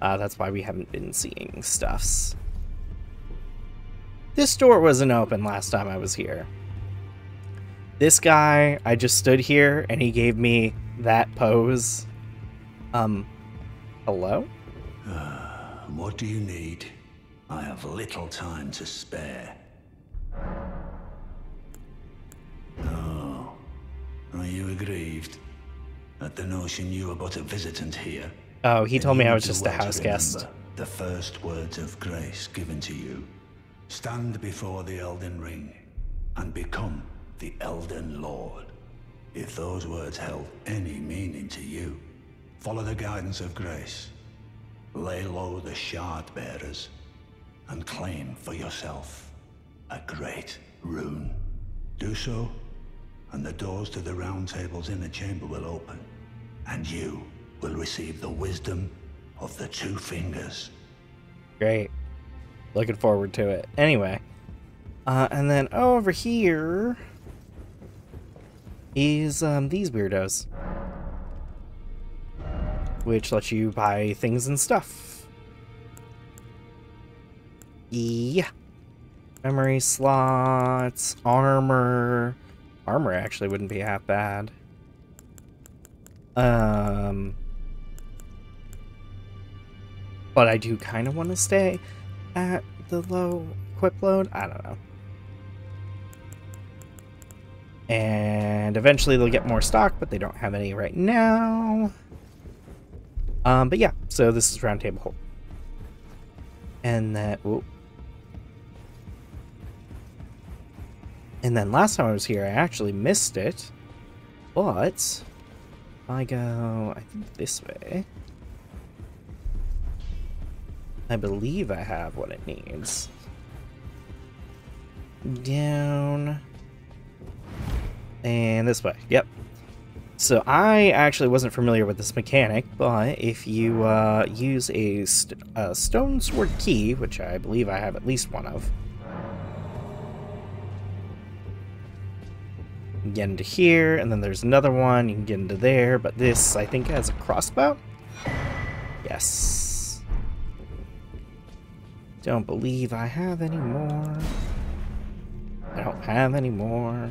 Uh, that's why we haven't been seeing stuffs. This door wasn't open last time I was here. This guy, I just stood here and he gave me that pose. Um, hello? Uh, what do you need? I have little time to spare. Oh, are you aggrieved at the notion you were but a visitant here? Oh, he told me I was just a house guest. The first words of grace given to you. Stand before the Elden Ring and become the Elden Lord. If those words held any meaning to you, follow the guidance of grace, lay low the shard bearers, and claim for yourself a great rune. Do so, and the doors to the round table's inner chamber will open, and you will receive the wisdom of the Two Fingers. Great. Looking forward to it. Anyway, uh, and then over here is um, these weirdos, which lets you buy things and stuff. Yeah. Memory slots, armor. Armor actually wouldn't be half bad. Um, but I do kind of want to stay at the low equip load? I don't know. And eventually they'll get more stock, but they don't have any right now. Um, but yeah, so this is Round Table Hold. And that... Whoa. And then last time I was here, I actually missed it. But if I go, I think this way, I believe I have what it needs. Down and this way. Yep. So I actually wasn't familiar with this mechanic, but if you uh, use a, st a stone sword key, which I believe I have at least one of, you can get into here, and then there's another one, you can get into there, but this, I think, has a crossbow? Yes. Don't believe I have any more. I don't have any more.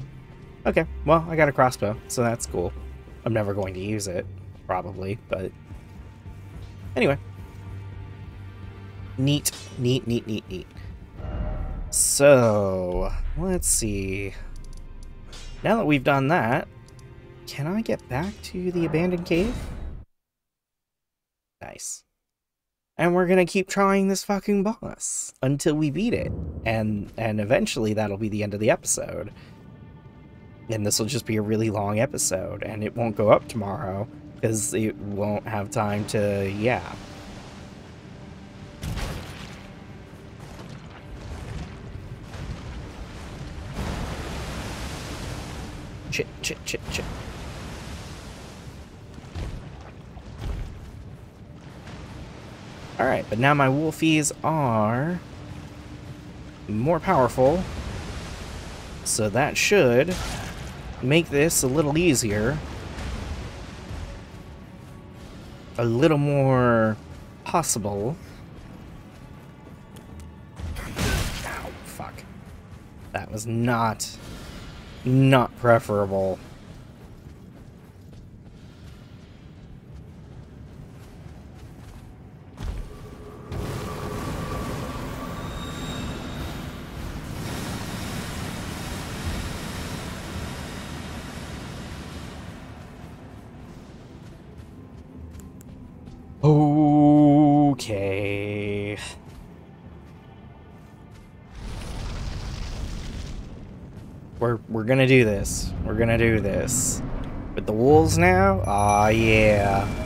Okay, well, I got a crossbow, so that's cool. I'm never going to use it, probably, but... anyway. Neat, neat, neat, neat, neat. So, let's see. Now that we've done that, can I get back to the abandoned cave? Nice. And we're gonna keep trying this fucking boss until we beat it. And, and eventually that'll be the end of the episode. And this will just be a really long episode, and it won't go up tomorrow, because it won't have time to, yeah. Chit, chit, chit, chit. Alright, but now my wolfies are more powerful, so that should make this a little easier. A little more possible. Ow, fuck. That was not... not preferable. Okay. We're, we're gonna do this. We're gonna do this. With the wolves now? Aw, yeah.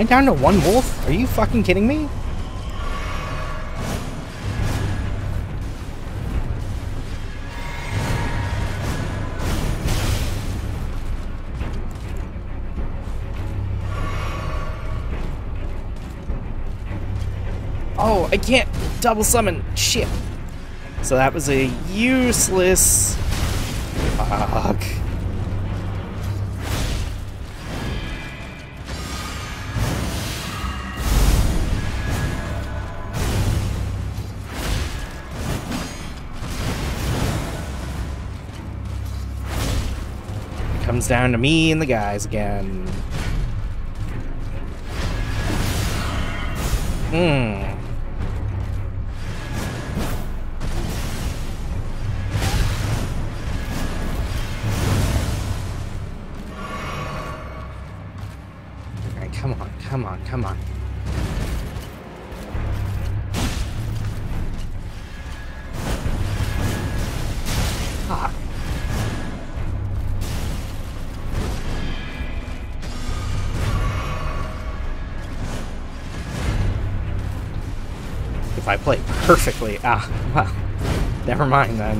Am I down to one wolf? Are you fucking kidding me? Oh, I can't double summon. Shit. So that was a useless... fuck. Comes down to me and the guys again. Hmm. Alright, come on, come on, come on. I played perfectly. Ah, well, never mind then.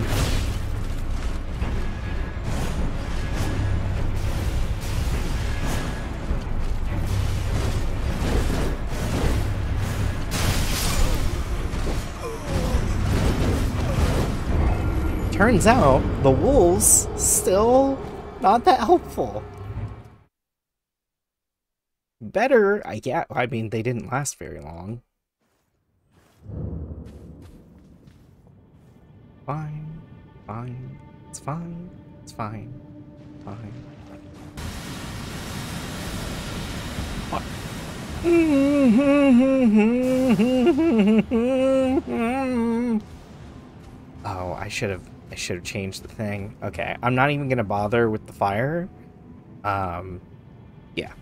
Turns out the wolves still not that helpful. Better, I guess. I mean, they didn't last very long. fine, fine, it's fine, it's fine, fine. Fuck. Oh, I should have, I should have changed the thing. Okay, I'm not even gonna bother with the fire. Um, yeah.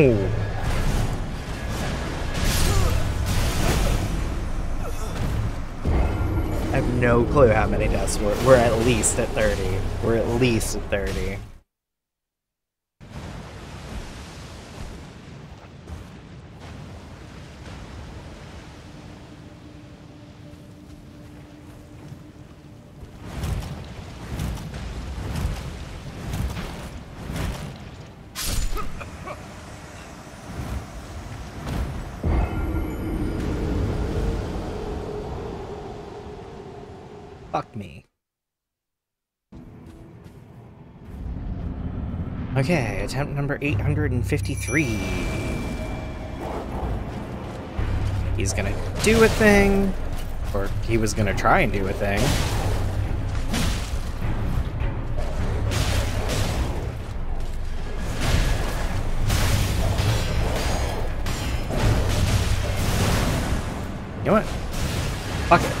Oh. I have no clue how many deaths we're, we're at least at thirty. We're at least at thirty. Okay, attempt number eight hundred fifty-three. He's gonna do a thing, or he was gonna try and do a thing. You know what? Fuck it.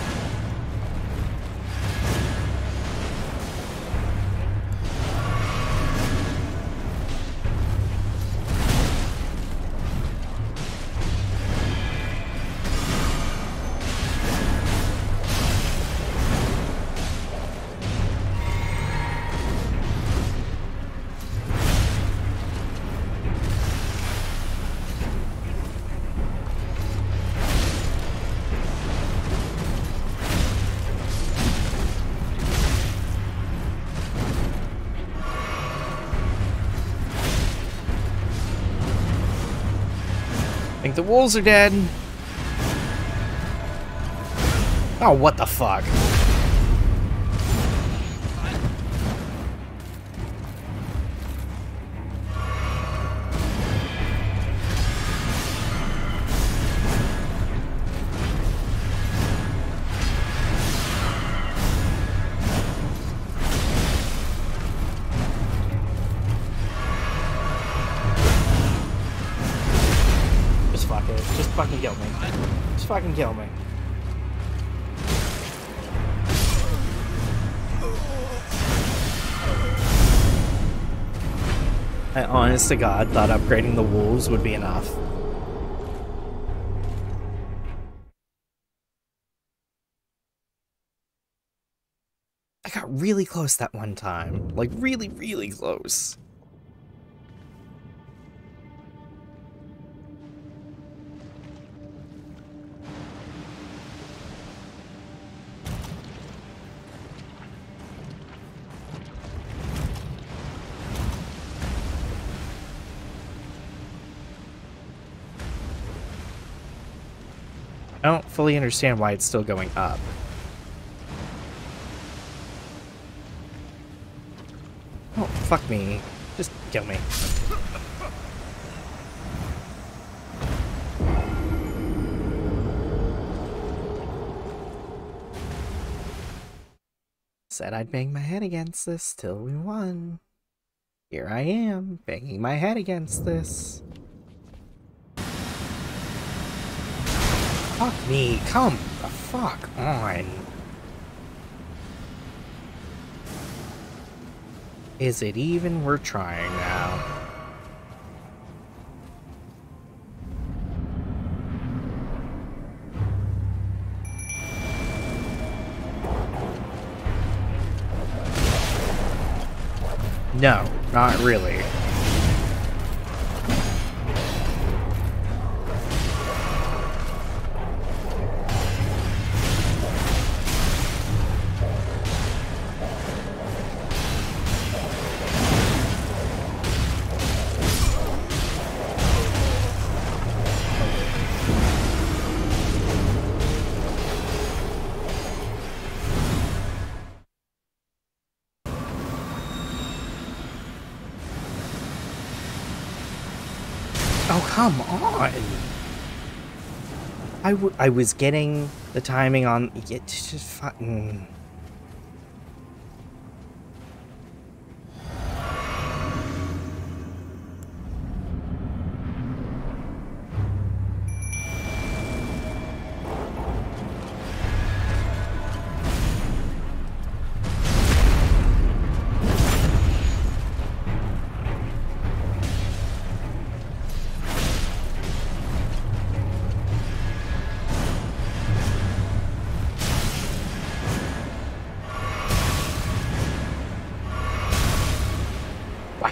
The wolves are dead. Oh, what the fuck? Fucking kill me. I honest to God thought upgrading the wolves would be enough. I got really close that one time. Like really, really close. I don't fully understand why it's still going up. Oh, fuck me. Just kill me. Said I'd bang my head against this till we won. Here I am, banging my head against this. Fuck me, come the fuck on. Is it even worth trying now? No, not really. Come on! I, w I was getting the timing on... It just fucking...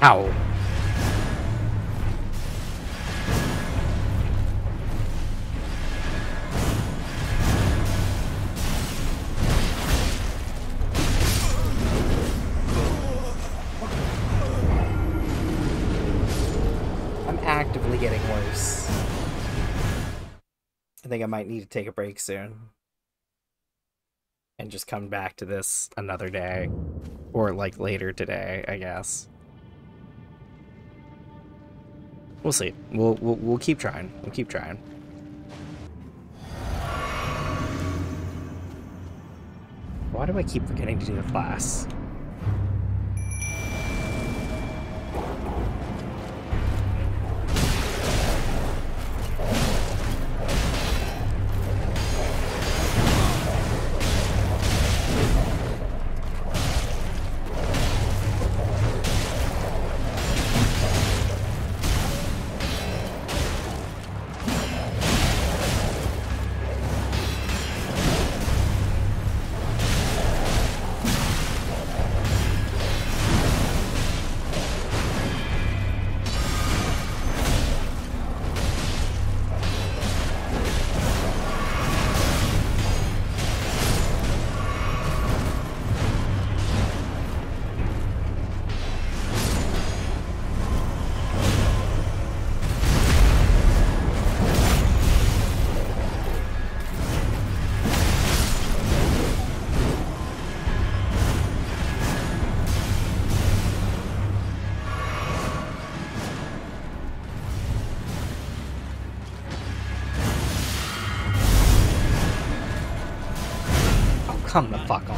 Wow. I'm actively getting worse. I think I might need to take a break soon. And just come back to this another day. Or like later today, I guess. We'll see. We'll, we'll we'll keep trying. We'll keep trying. Why do I keep forgetting to do the class? Come the fuck on.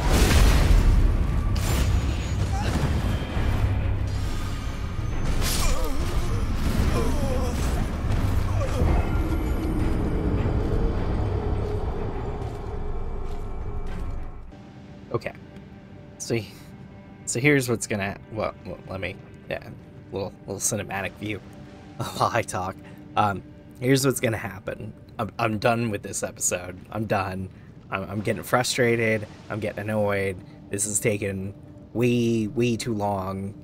Okay. So, so here's what's gonna. Well, well let me. Yeah, little little cinematic view while I talk. Um, here's what's gonna happen. I'm I'm done with this episode. I'm done. I'm getting frustrated, I'm getting annoyed, this is taking way, way too long.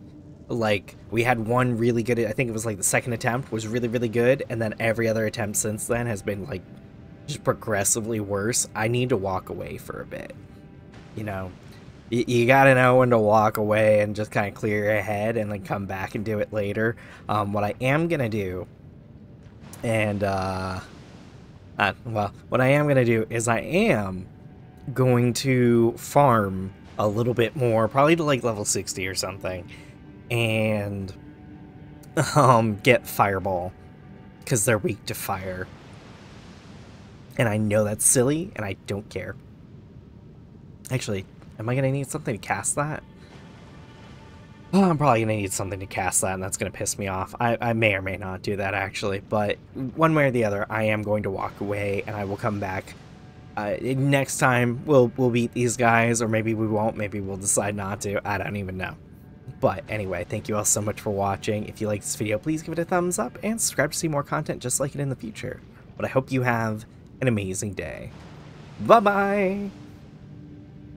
Like, we had one really good, I think it was like the second attempt was really, really good, and then every other attempt since then has been like, just progressively worse. I need to walk away for a bit. You know, y you gotta know when to walk away and just kind of clear your head and then come back and do it later. Um, what I am gonna do, and uh... Uh, well, what I am going to do is I am going to farm a little bit more, probably to like level sixty or something, and um, get Fireball, because they're weak to fire. And I know that's silly, and I don't care. Actually, am I going to need something to cast that? Well, I'm probably going to need something to cast that, and that's going to piss me off. I, I may or may not do that, actually. But one way or the other, I am going to walk away, and I will come back. Uh, next time, we'll, we'll beat these guys, or maybe we won't. Maybe we'll decide not to. I don't even know. But anyway, thank you all so much for watching. If you like this video, please give it a thumbs up, and subscribe to see more content just like it in the future. But I hope you have an amazing day. Bye-bye!